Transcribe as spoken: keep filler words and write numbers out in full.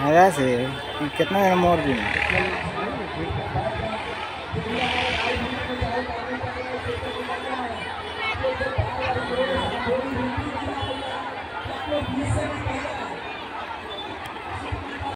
हरा से कितना मोर दिन